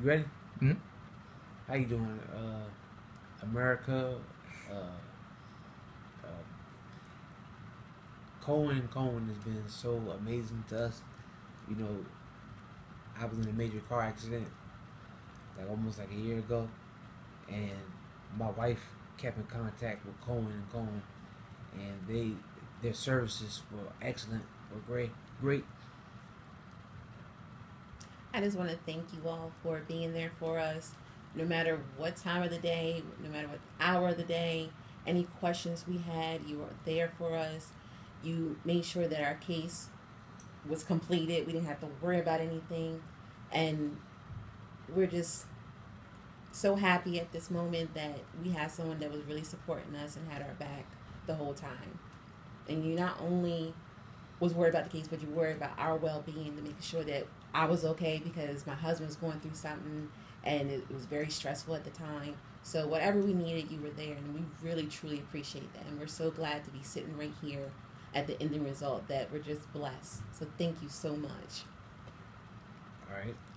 You ready? Mm-hmm. How you doing, America? Cohen and Cohen has been so amazing to us. You know, I was in a major car accident like almost like a year ago, and my wife kept in contact with Cohen and Cohen, and their services were excellent, were great. I just want to thank you all for being there for us, no matter what time of the day, no matter what hour of the day, any questions we had, you were there for us. You made sure that our case was completed. We didn't have to worry about anything. And we're just so happy at this moment that we had someone that was really supporting us and had our back the whole time. And you not only was worried about the case, but you worried about our well-being, to make sure that I was okay, because my husband was going through something and it was very stressful at the time. So whatever we needed, you were there, and we really truly appreciate that. And we're so glad to be sitting right here at the ending result, that we're just blessed. So thank you so much. All right.